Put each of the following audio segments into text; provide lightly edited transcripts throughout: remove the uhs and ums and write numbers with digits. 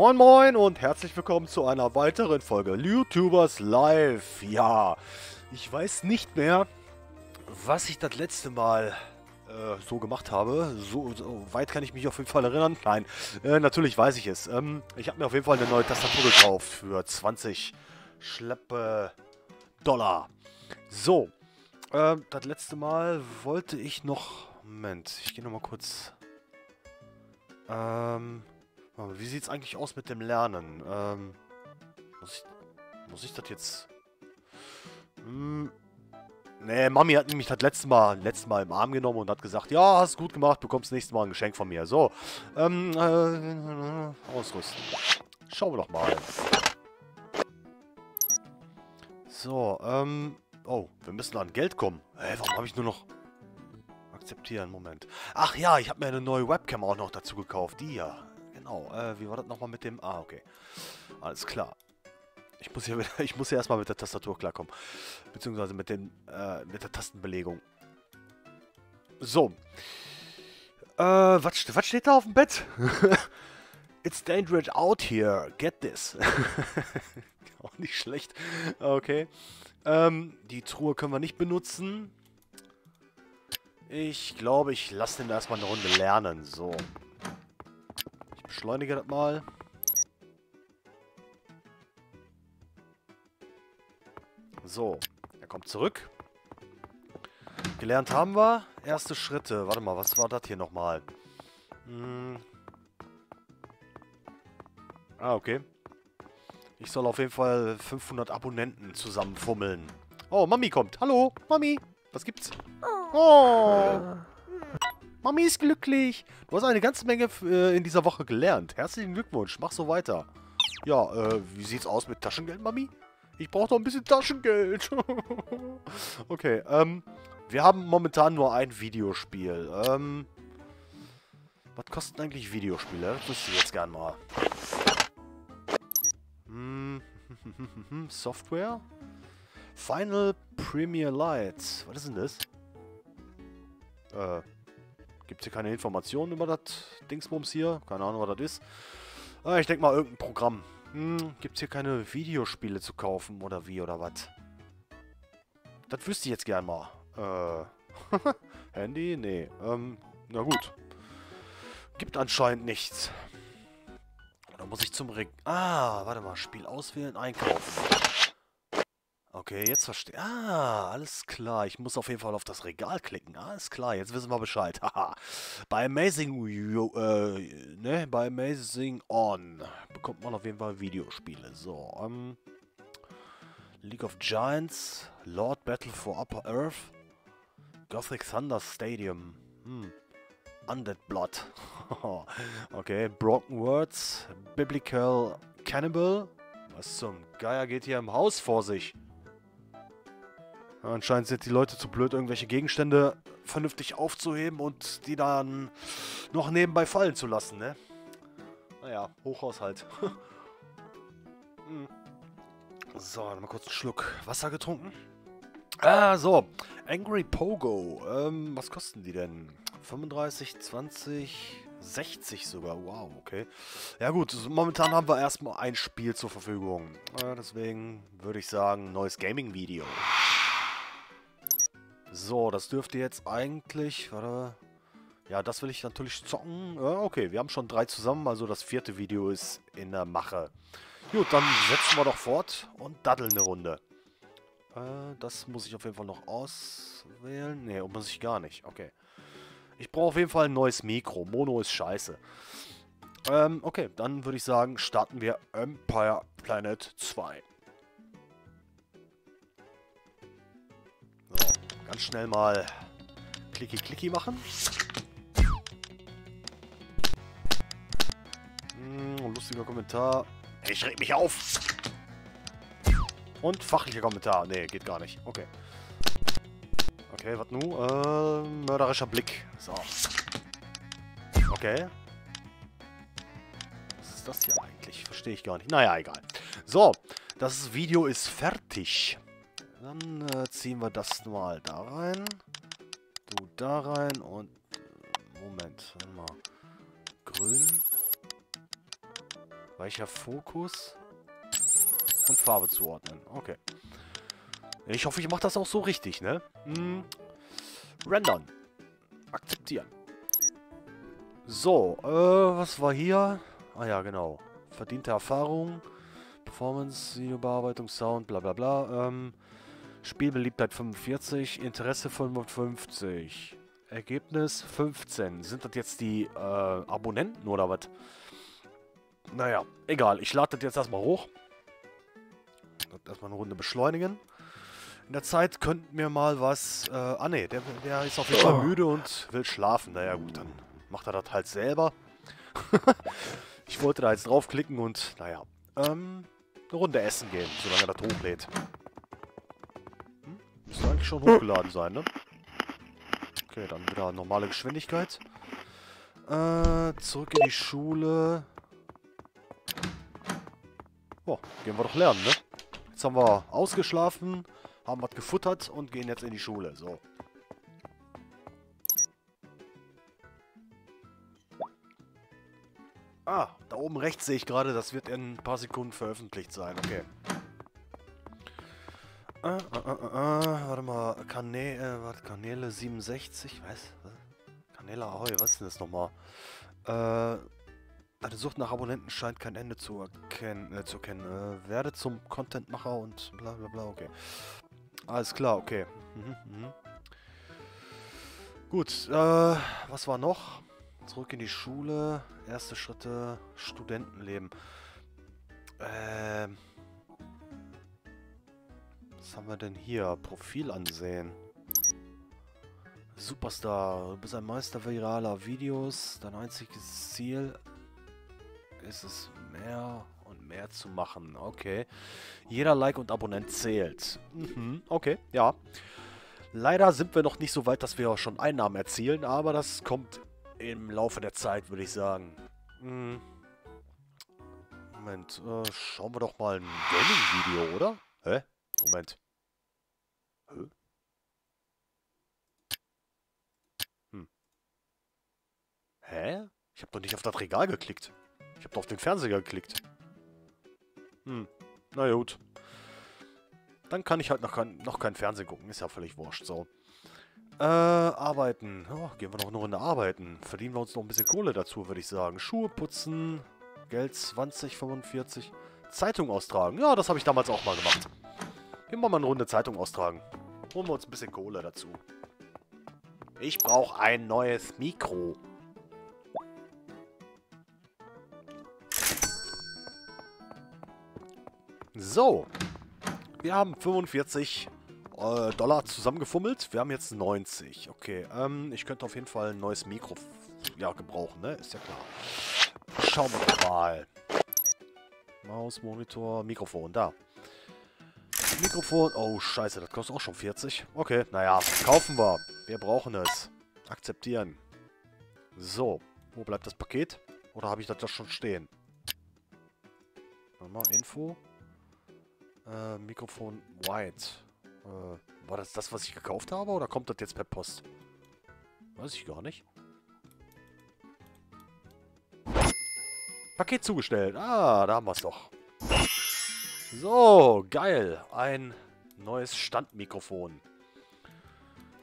Moin Moin und herzlich willkommen zu einer weiteren Folge YouTubers Live. Ja, ich weiß nicht mehr, was ich das letzte Mal so gemacht habe. So weit kann ich mich auf jeden Fall erinnern. Nein, natürlich weiß ich es. Ich habe mir auf jeden Fall eine neue Tastatur gekauft für 20 schlappe Dollar. So, das letzte Mal wollte ich noch... Moment, ich gehe nochmal kurz... Wie sieht es eigentlich aus mit dem Lernen? Muss ich das jetzt... Nee, Mami hat nämlich das letzte Mal im Arm genommen und hat gesagt, ja, hast gut gemacht, bekommst nächstes Mal ein Geschenk von mir. So, ausrüsten. Schauen wir doch mal. So, oh, wir müssen an Geld kommen. Hä, warum habe ich nur noch... Akzeptieren, Moment. Ach ja, ich habe mir eine neue Webcam auch noch dazu gekauft. Die ja. Genau. Wie war das nochmal mit dem... Ah, okay. Alles klar. Ich muss hier erstmal mit der Tastatur klarkommen. Beziehungsweise mit der Tastenbelegung. So. Was steht da auf dem Bett? It's dangerous out here. Get this. Auch nicht schlecht. Okay. Die Truhe können wir nicht benutzen. Ich glaube, ich lasse den erstmal eine Runde lernen. So. Ich beschleunige das mal. So. Er kommt zurück. Gelernt haben wir. Erste Schritte. Warte mal, was war das hier nochmal? Ah, okay. Ich soll auf jeden Fall 500 Abonnenten zusammenfummeln. Oh, Mami kommt. Hallo, Mami. Was gibt's? Oh! Mami ist glücklich. Du hast eine ganze Menge in dieser Woche gelernt. Herzlichen Glückwunsch. Mach so weiter. Ja, wie sieht's aus mit Taschengeld, Mami? Ich brauche doch ein bisschen Taschengeld. Okay, wir haben momentan nur ein Videospiel. Was kosten eigentlich Videospiele? Das wüsste ich jetzt gern mal. Software? Final Premiere Lights. Was ist denn das? Gibt es hier keine Informationen über das Dingsbums hier? Keine Ahnung, was das ist. Ich denke mal, irgendein Programm. Gibt es hier keine Videospiele zu kaufen oder wie oder was? Das wüsste ich jetzt gern mal. Handy? Nee. Na gut. Gibt anscheinend nichts. Oder muss ich zum Ring... Ah, warte mal. Spiel auswählen, einkaufen. Okay, jetzt verstehe. Ah, alles klar. Ich muss auf jeden Fall auf das Regal klicken. Alles klar, jetzt wissen wir Bescheid. Haha. Bei Amazing... ne? Bei Amazing On bekommt man auf jeden Fall Videospiele. So, League of Giants, Lord Battle for Upper Earth, Gothic Thunder Stadium, Undead Blood. Okay, Broken Words, Biblical Cannibal. Was zum Geier geht hier im Haus vor sich? Anscheinend sind die Leute zu blöd, irgendwelche Gegenstände vernünftig aufzuheben und die dann noch nebenbei fallen zu lassen, ne? Naja, Hochhaus halt. So, nochmal kurz einen Schluck Wasser getrunken. Ah, so. Angry Pogo. Was kosten die denn? 35, 20, 60 sogar. Wow, okay. Ja gut, momentan haben wir erstmal ein Spiel zur Verfügung. Deswegen würde ich sagen, neues Gaming-Video. So, das dürfte jetzt eigentlich... Warte. Ja, das will ich natürlich zocken. Okay, wir haben schon 3 zusammen, also das 4. Video ist in der Mache. Gut, dann setzen wir doch fort und daddeln eine Runde. Das muss ich auf jeden Fall noch auswählen. Ne, muss ich gar nicht. Okay. Ich brauche auf jeden Fall ein neues Mikro. Mono ist scheiße. Okay, dann würde ich sagen, starten wir Empire Planet 2. Ganz schnell mal Klicki-Klicki machen. Lustiger Kommentar. Ich reg mich auf. Und fachlicher Kommentar. Nee, geht gar nicht. Okay. Okay, was nun? Mörderischer Blick. So. Okay. Was ist das hier eigentlich? Verstehe ich gar nicht. Naja, egal. So, das Video ist fertig. Dann ziehen wir das mal da rein. Du da rein und... Moment, warte mal. Grün. Weicher Fokus und Farbe zuordnen. Okay. Ich hoffe, ich mache das auch so richtig, ne? Hm. Rendern. Akzeptieren. So, was war hier? Ah ja, genau. Verdiente Erfahrung, Performance, Videobearbeitung, Sound, bla bla bla. Spielbeliebtheit 45, Interesse 55, Ergebnis 15. Sind das jetzt die Abonnenten oder was? Naja, egal. Ich lade das jetzt erstmal hoch. Erstmal eine Runde beschleunigen. In der Zeit könnt mir mal was... ah ne, der ist auf jeden Fall müde und will schlafen. Naja gut, dann macht er das halt selber. Ich wollte da jetzt draufklicken und naja. Eine Runde essen gehen, solange er das hochlädt. Müsste eigentlich schon hochgeladen sein, ne? Okay, dann wieder normale Geschwindigkeit. Zurück in die Schule. Boah, gehen wir doch lernen, ne? Jetzt haben wir ausgeschlafen, haben was gefuttert und gehen jetzt in die Schule, so. Ah, da oben rechts sehe ich gerade, das wird in ein paar Sekunden veröffentlicht sein, okay. Warte mal, Kanäle 67, was? Kanäle Ahoi, was ist denn das nochmal? Eine Sucht nach Abonnenten scheint kein Ende zu erkennen, werde zum Contentmacher und bla bla bla, okay. Alles klar, okay. Gut, was war noch? Zurück in die Schule, erste Schritte, Studentenleben. Was haben wir denn hier? Profil ansehen. Superstar. Du bist ein Meister viraler Videos. Dein einziges Ziel ist es, mehr und mehr zu machen. Okay. Jeder Like und Abonnent zählt. Mhm. Okay, ja. Leider sind wir noch nicht so weit, dass wir auch schon Einnahmen erzielen, aber das kommt im Laufe der Zeit, würde ich sagen. Mhm. Moment, schauen wir doch mal ein Gaming-Video, oder? Hä? Moment. Hä? Ich habe doch nicht auf das Regal geklickt. Ich habe doch auf den Fernseher geklickt. Na gut. Dann kann ich halt noch kein Fernsehen gucken. Ist ja völlig wurscht, so. Arbeiten. Oh, gehen wir noch eine Runde arbeiten. Verdienen wir uns noch ein bisschen Kohle dazu, würde ich sagen. Schuhe putzen. Geld 20, 45. Zeitung austragen. Ja, das habe ich damals auch mal gemacht. Immer mal eine Runde Zeitung austragen. Holen wir uns ein bisschen Kohle dazu. Ich brauche ein neues Mikro. So. Wir haben 45 Dollar zusammengefummelt. Wir haben jetzt 90. Okay, ich könnte auf jeden Fall ein neues Mikro gebrauchen, ne? Ist ja klar. Schauen wir mal. Maus, Monitor, Mikrofon, da. Mikrofon. Oh, scheiße, das kostet auch schon 40. Okay, naja, kaufen wir. Wir brauchen es. Akzeptieren. So, wo bleibt das Paket? Oder habe ich das schon stehen? Nochmal, Info. Mikrofon White. War das das, was ich gekauft habe? Oder kommt das jetzt per Post? Weiß ich gar nicht. Paket zugestellt. Ah, da haben wir es doch. So, geil. Ein neues Standmikrofon.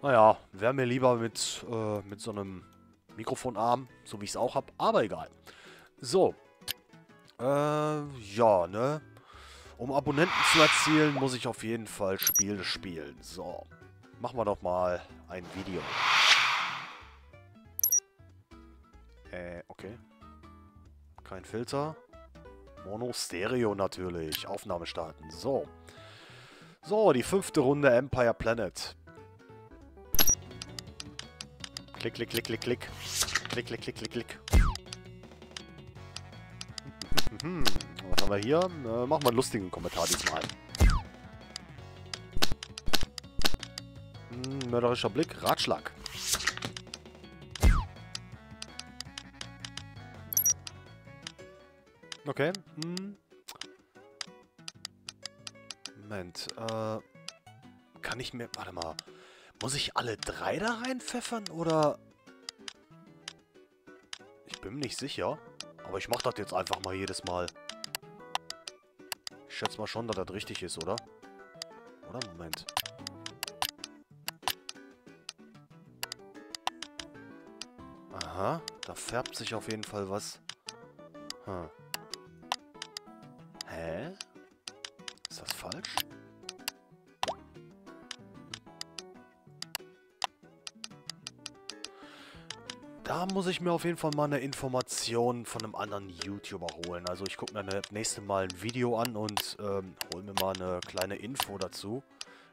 Naja, wäre mir lieber mit so einem Mikrofonarm, so wie ich es auch habe, aber egal. So. Ja, ne? Um Abonnenten zu erzielen, muss ich auf jeden Fall Spiele spielen. So, machen wir doch mal ein Video. Okay. Kein Filter. Mono, Stereo natürlich. Aufnahme starten. So. So, die 5. Runde Empire Planet. Klick, klick, klick, klick, klick. Klick, klick, klick, klick, klick. Was haben wir hier? Machen wir einen lustigen Kommentar diesmal. Mörderischer Blick. Ratschlag. Okay. Moment. Kann ich mir... Warte mal. Muss ich alle 3 da reinpfeffern, oder... Ich bin mir nicht sicher. Aber ich mach das jetzt einfach mal jedes Mal. Ich schätze mal schon, dass das richtig ist, oder? Oder? Moment. Aha, da färbt sich auf jeden Fall was. Hm. Hä? Ist das falsch? Da muss ich mir auf jeden Fall mal eine Information von einem anderen YouTuber holen. Also ich gucke mir das nächste Mal ein Video an und hole mir mal eine kleine Info dazu.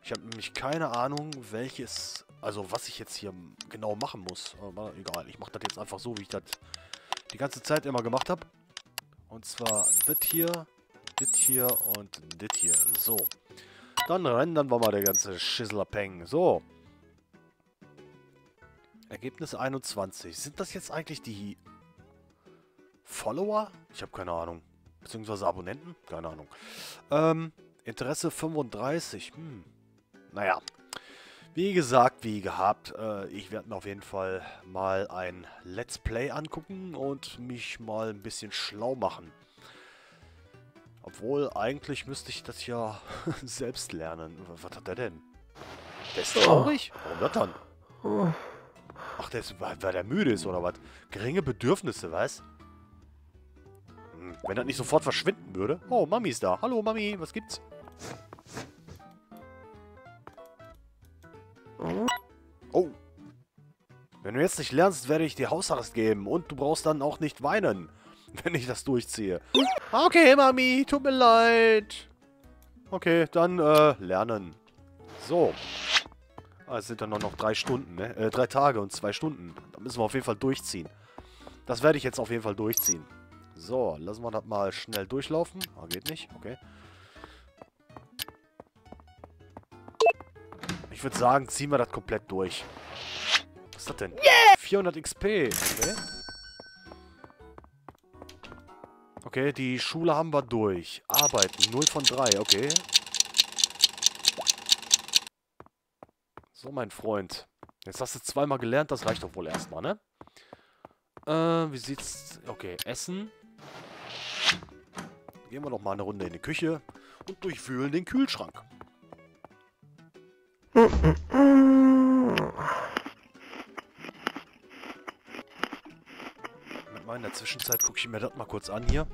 Ich habe nämlich keine Ahnung, welches, also was ich jetzt hier genau machen muss. Aber egal, ich mache das jetzt einfach so, wie ich das die ganze Zeit immer gemacht habe. Und zwar das hier und das hier. So, dann rendern wir mal der ganze Schisselapeng. So. Ergebnis 21. Sind das jetzt eigentlich die Follower? Ich habe keine Ahnung. Beziehungsweise Abonnenten? Keine Ahnung. Interesse 35. Naja. Wie gesagt, wie gehabt. Ich werde mir auf jeden Fall mal ein Let's Play angucken und mich mal ein bisschen schlau machen. Obwohl, eigentlich müsste ich das ja selbst lernen. Was hat der denn? Der ist traurig? Warum das dann? Ach, der ist, weil der müde ist, oder was? Geringe Bedürfnisse, was? Wenn das nicht sofort verschwinden würde. Oh, Mami ist da. Hallo, Mami. Was gibt's? Oh. Wenn du jetzt nicht lernst, werde ich dir Hausarrest geben. Und du brauchst dann auch nicht weinen, wenn ich das durchziehe. Okay, Mami. Tut mir leid. Okay, dann lernen. So. Ah, es sind dann noch 3 Stunden, ne? 3 Tage und 2 Stunden. Da müssen wir auf jeden Fall durchziehen. Das werde ich jetzt auf jeden Fall durchziehen. So, lassen wir das mal schnell durchlaufen. Ah, geht nicht. Okay. Ich würde sagen, ziehen wir das komplett durch. Was ist das denn? Yeah! 400 XP. Okay. Okay, die Schule haben wir durch. Arbeiten, 0 von 3. Okay. So, mein Freund. Jetzt hast du 2-mal gelernt, das reicht doch wohl erstmal, ne? Wie sieht's... Okay, Essen. Gehen wir doch mal eine Runde in die Küche und durchwühlen den Kühlschrank. In der Zwischenzeit gucke ich mir das mal kurz an hier.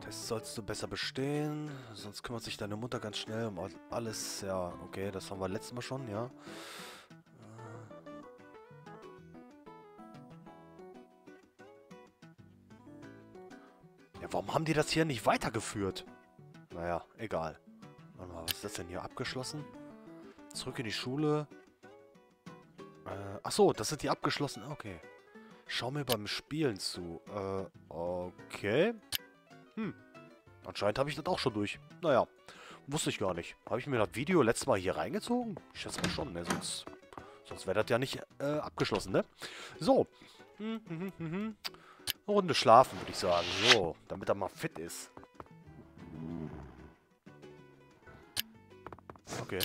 Test sollst du besser bestehen, sonst kümmert sich deine Mutter ganz schnell um alles. Ja, okay, das haben wir letztes Mal schon, ja. Ja, warum haben die das hier nicht weitergeführt? Naja, egal. Warte mal, was ist das denn hier? Abgeschlossen? Zurück in die Schule. Achso, das sind die abgeschlossenen. Okay. Schau mir beim Spielen zu. Okay. Anscheinend habe ich das auch schon durch. Naja, wusste ich gar nicht. Habe ich mir das Video letztes Mal hier reingezogen? Ich schätze mal schon, ne? Sonst wäre das ja nicht abgeschlossen, ne? So. Eine Runde schlafen, würde ich sagen. So, damit er mal fit ist. Okay.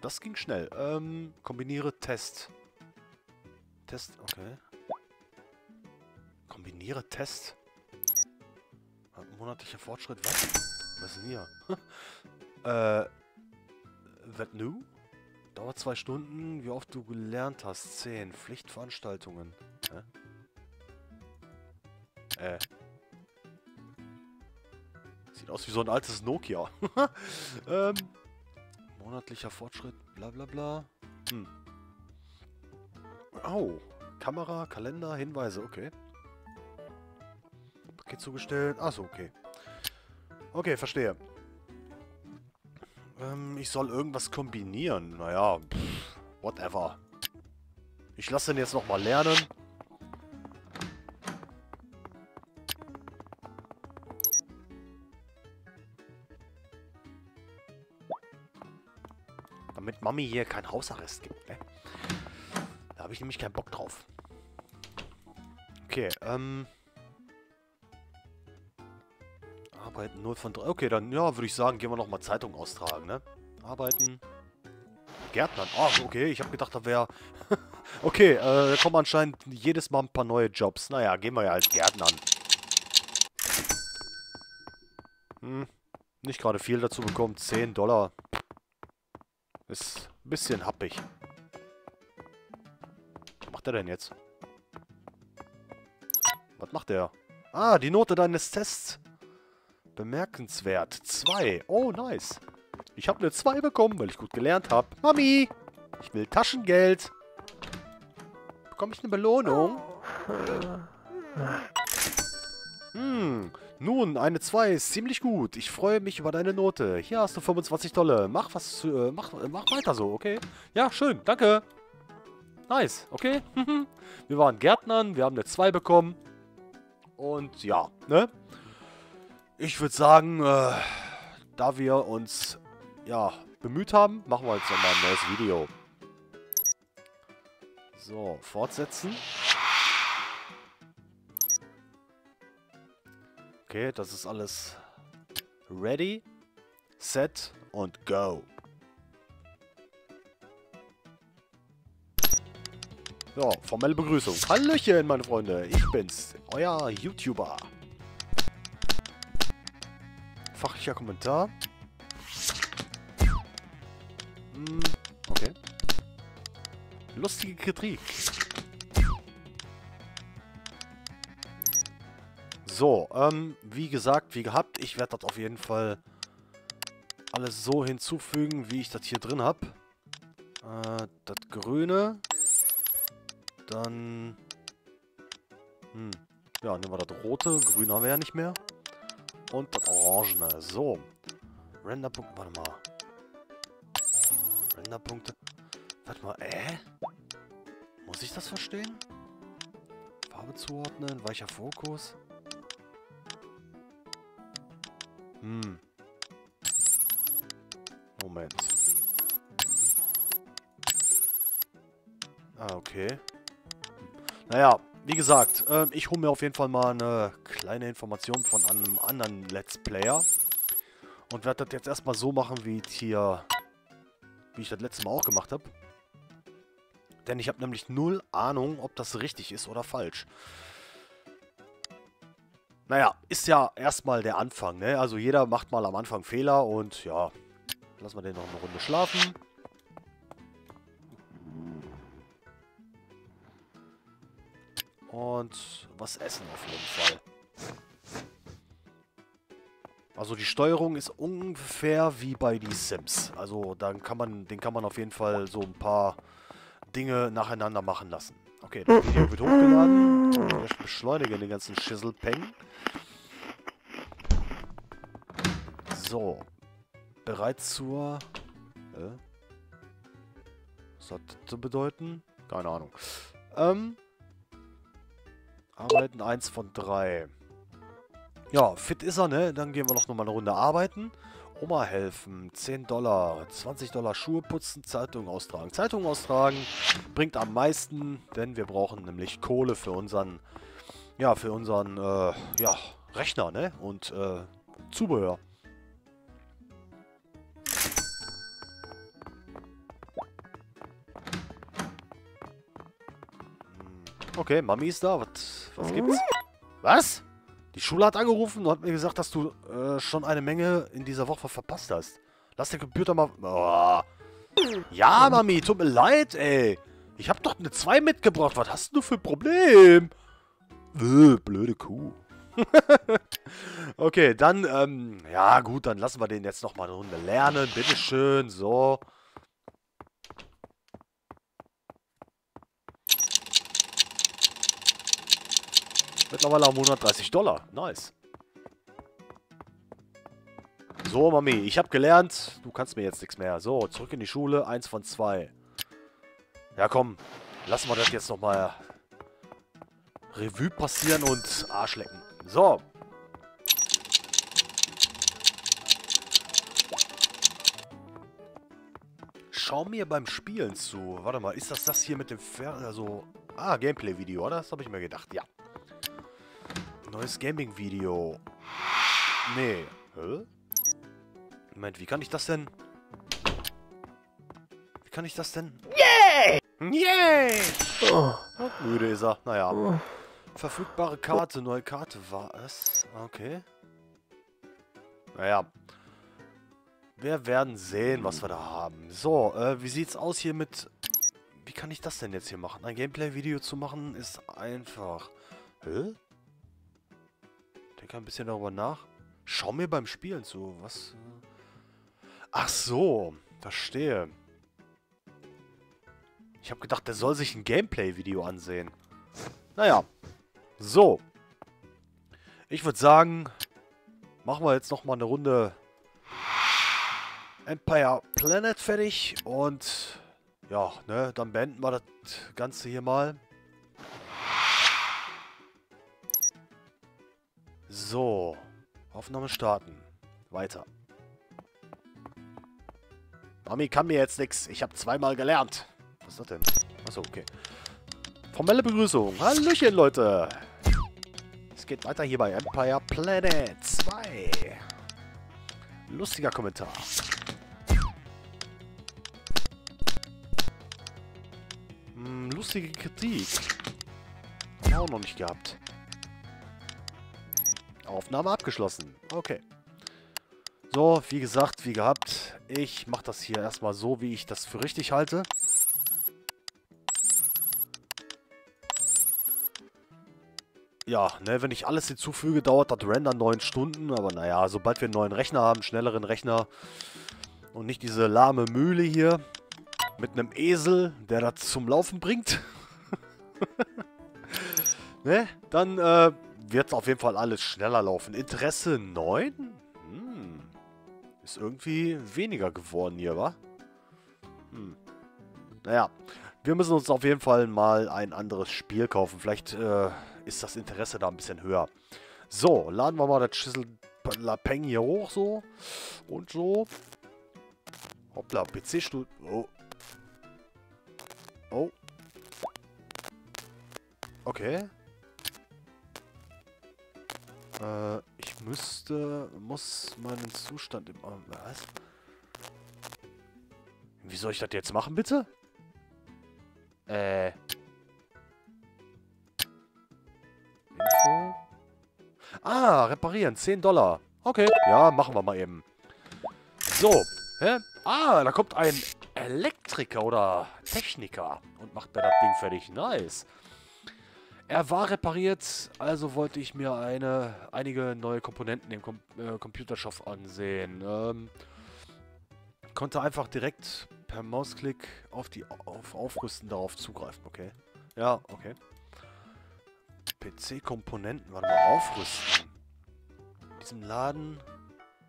Das ging schnell. Kombiniere Test. Test, okay. Kombiniere Test. Monatlicher Fortschritt, was? Was ist denn hier? That new? Dauert 2 Stunden. Wie oft du gelernt hast? 10. Pflichtveranstaltungen. Hä? Sieht aus wie so ein altes Nokia. Monatlicher Fortschritt, bla bla bla. Oh, Kamera, Kalender, Hinweise, okay. Paket zugestellt, achso, okay. Okay, verstehe. Ich soll irgendwas kombinieren, naja, pff, whatever. Ich lasse den jetzt nochmal lernen. Damit Mami hier keinen Hausarrest gibt, ne? Da habe ich nämlich keinen Bock drauf. Okay, Arbeiten 0 von 3. Okay, dann, ja, würde ich sagen, gehen wir nochmal Zeitung austragen, ne? Arbeiten. Gärtnern. Ach, okay, ich habe gedacht, da wäre... okay, da kommen anscheinend jedes Mal ein paar neue Jobs. Naja, gehen wir ja als Gärtnern. Nicht gerade viel dazu bekommen. $10. Ist ein bisschen happig. Was macht er denn jetzt? Was macht er? Ah, die Note deines Tests. Bemerkenswert. 2. Oh, nice. Ich habe eine 2 bekommen, weil ich gut gelernt habe. Mami, ich will Taschengeld. Bekomme ich eine Belohnung? Nun, eine 2 ist ziemlich gut. Ich freue mich über deine Note. Hier hast du $25. Mach weiter so, okay? Ja, schön, danke. Nice, okay? Wir waren Gärtnern, wir haben eine 2 bekommen. Und ja, ne? Ich würde sagen, da wir uns, ja, bemüht haben, machen wir jetzt nochmal ein neues Video. So, fortsetzen. Okay, das ist alles ready, set und go. So, formelle Begrüßung. Hallöchen, meine Freunde. Ich bin's, euer YouTuber. Fachlicher Kommentar. Okay. Lustige Kritik. So, wie gesagt, wie gehabt, ich werde das auf jeden Fall alles so hinzufügen, wie ich das hier drin habe. Das Grüne. Dann, ja, nehmen wir das Rote. Grün haben wir ja nicht mehr. Und das Orangene. So. Renderpunkte, warte mal. Renderpunkte. Warte mal, muss ich das verstehen? Farbe zuordnen, weicher Fokus. Moment. Ah, okay. Naja, wie gesagt, ich hole mir auf jeden Fall mal eine kleine Information von einem anderen Let's Player. Und werde das jetzt erstmal so machen, wie ich das letzte Mal auch gemacht habe. Denn ich habe nämlich null Ahnung, ob das richtig ist oder falsch. Naja, ist ja erstmal der Anfang, ne? Also jeder macht mal am Anfang Fehler und ja, lassen wir den noch eine Runde schlafen. Und was essen auf jeden Fall. Also die Steuerung ist ungefähr wie bei die Sims. Also dann kann man, den kann man auf jeden Fall so ein paar Dinge nacheinander machen lassen. Okay, das Video wird hochgeladen. Ich beschleunige den ganzen Schisselpeng. So. Bereit zur... Was hat das zu bedeuten? Keine Ahnung. Arbeiten 1 von 3. Ja, fit ist er, ne? Dann gehen wir noch mal eine Runde arbeiten. Oma helfen, $10, $20 Schuhe putzen, Zeitung austragen. Zeitung austragen bringt am meisten, denn wir brauchen nämlich Kohle für unseren, ja, Rechner, ne? Und Zubehör. Okay, Mami ist da. Was gibt's? Was? Die Schule hat angerufen und hat mir gesagt, dass du schon eine Menge in dieser Woche verpasst hast. Lass den Computer mal... Oh. Ja, Mami, tut mir leid, ey. Ich hab doch eine 2 mitgebracht. Was hast du für ein Problem? Blöde Kuh. Okay, dann... ja, gut, dann lassen wir den jetzt nochmal eine Runde lernen. Bitteschön, so... Mittlerweile haben wir $130. Nice. So, Mami, ich habe gelernt. Du kannst mir jetzt nichts mehr. So, zurück in die Schule. 1 von 2. Ja, komm. Lassen wir das jetzt nochmal Revue passieren und Arsch lecken. So. Schau mir beim Spielen zu. Warte mal, ist das hier mit dem also... Ah, Gameplay-Video, oder? Das habe ich mir gedacht, ja. Neues Gaming-Video. Nee. Hä? Moment, wie kann ich das denn? Wie kann ich das denn? Yay! Yeah! Müde ist er. Naja. Verfügbare Karte. Neue Karte war es. Okay. Naja. Wir werden sehen, was wir da haben. So, wie sieht's aus hier mit... Wie kann ich das denn jetzt hier machen? Ein Gameplay-Video zu machen ist einfach... Hä? Denke ein bisschen darüber nach. Schau mir beim Spielen zu. Was? Ach so. Verstehe. Ich habe gedacht, der soll sich ein Gameplay-Video ansehen. Naja. So. Ich würde sagen, machen wir jetzt nochmal eine Runde Empire Planet fertig. Und ja, ne, dann beenden wir das Ganze hier mal. So. Aufnahme starten. Weiter. Mami kann mir jetzt nichts. Ich habe zweimal gelernt. Was ist das denn? Achso, okay. Formelle Begrüßung. Hallöchen, Leute. Es geht weiter hier bei Empire Planet 2. Lustiger Kommentar. Lustige Kritik. Haben wir auch noch nicht gehabt. Aufnahme abgeschlossen. Okay. So, wie gesagt, wie gehabt. Ich mache das hier erstmal so, wie ich das für richtig halte. Ja, ne, wenn ich alles hinzufüge, dauert das Render 9 Stunden. Aber naja, sobald wir einen neuen Rechner haben, schnelleren Rechner und nicht diese lahme Mühle hier mit einem Esel, der das zum Laufen bringt, ne, dann wird es auf jeden Fall alles schneller laufen. Interesse 9? Ist irgendwie weniger geworden hier, wa? Naja, wir müssen uns auf jeden Fall mal ein anderes Spiel kaufen. Vielleicht ist das Interesse da ein bisschen höher. So, laden wir mal das Schüssel-Lapeng hier hoch, so. Und so. Hoppla, PC-Studio. Oh. Oh. Okay. Ich muss meinen Zustand im... Was? Wie soll ich das jetzt machen, bitte? Info. Ah, reparieren. $10. Okay. Ja, machen wir mal eben. So. Hä? Ah, da kommt ein Elektriker oder Techniker und macht mir das Ding fertig. Nice. Er war repariert, also wollte ich mir einige neue Komponenten im Computershop ansehen. Konnte einfach direkt per Mausklick auf Aufrüsten darauf zugreifen, okay. Ja, okay. PC-Komponenten, warte mal, aufrüsten. In diesem Laden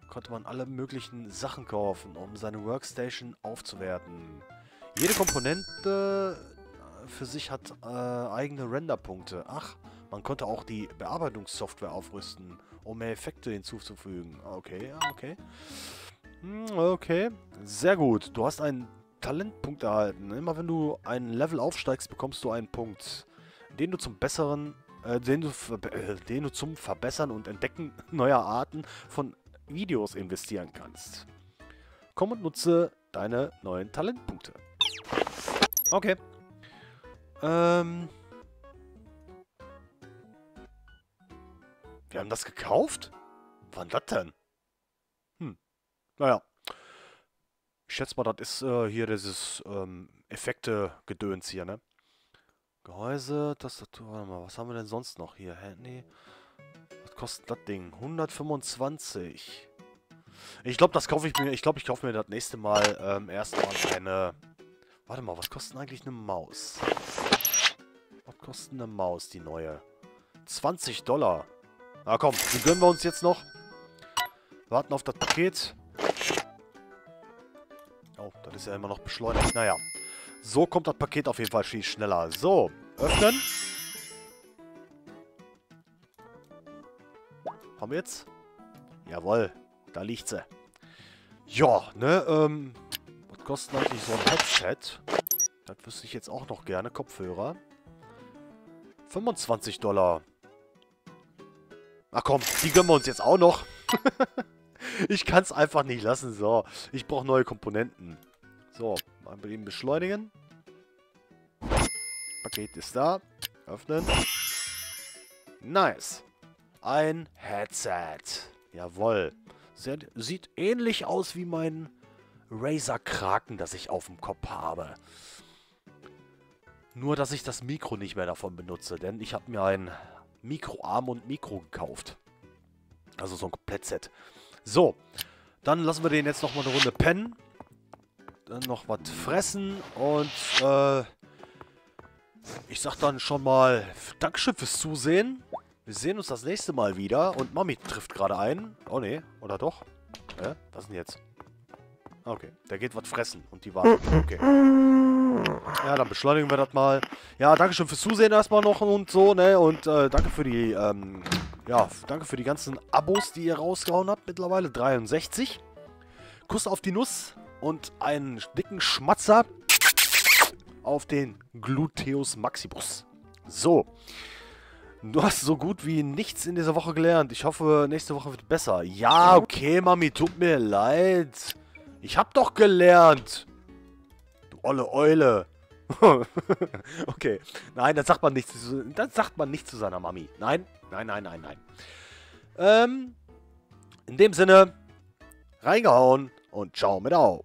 konnte man alle möglichen Sachen kaufen, um seine Workstation aufzuwerten. Jede Komponente... für sich hat eigene Renderpunkte. Ach, man konnte auch die Bearbeitungssoftware aufrüsten, um mehr Effekte hinzuzufügen. Okay, okay. Okay, sehr gut. Du hast einen Talentpunkt erhalten. Immer wenn du ein Level aufsteigst, bekommst du einen Punkt, den du zum Besseren, den du zum Verbessern und Entdecken neuer Arten von Videos investieren kannst. Komm und nutze deine neuen Talentpunkte. Okay. Wir haben das gekauft? Wann das denn? Naja. Ich schätze mal, das ist hier dieses Effekte-Gedöns hier, ne? Gehäuse, Tastatur, warte mal, was haben wir denn sonst noch hier? Handy. Was kostet das Ding? 125. Ich glaube, das kaufe ich mir. Ich glaube, ich kaufe mir das nächste Mal erstmal eine. Warte mal, was kostet eigentlich eine Maus? Was kostet eine Maus, die neue? $20. Na komm, die gönnen wir uns jetzt noch. Warten auf das Paket. Oh, das ist ja immer noch beschleunigt. Naja, so kommt das Paket auf jeden Fall viel schneller. So, öffnen. Haben wir jetzt? Jawohl, da liegt sie. Ja, ne, was kostet eigentlich so ein Headset? Das wüsste ich jetzt auch noch gerne. Kopfhörer. $25. Ach komm, die gönnen wir uns jetzt auch noch. Ich kann es einfach nicht lassen. So, ich brauche neue Komponenten. So, mal mit ihm beschleunigen. Paket ist da. Öffnen. Nice. Ein Headset. Jawohl. Sieht ähnlich aus wie mein Razer Kraken, das ich auf dem Kopf habe. Nur, dass ich das Mikro nicht mehr davon benutze, denn ich habe mir ein Mikroarm und Mikro gekauft. Also so ein Komplettset. So, dann lassen wir den jetzt nochmal eine Runde pennen. Dann noch was fressen und ich sag dann schon mal Dankeschön fürs Zusehen. Wir sehen uns das nächste Mal wieder. Und Mami trifft gerade ein. Oh ne, oder doch? Hä? Was denn jetzt? Okay, da geht was fressen und die warten. Okay. Ja, dann beschleunigen wir das mal. Ja, Dankeschön fürs Zusehen erstmal noch und so, ne? Und danke für die, ja, danke für die ganzen Abos, die ihr rausgehauen habt mittlerweile. 63. Kuss auf die Nuss und einen dicken Schmatzer auf den Gluteus Maximus. So. Du hast so gut wie nichts in dieser Woche gelernt. Ich hoffe, nächste Woche wird besser. Ja, okay, Mami, tut mir leid. Ich hab doch gelernt. Du olle Eule. Okay. Nein, das sagt man nicht. Das sagt man nicht zu seiner Mami. Nein, nein, nein, nein, nein. In dem Sinne, reingehauen und ciao mit au.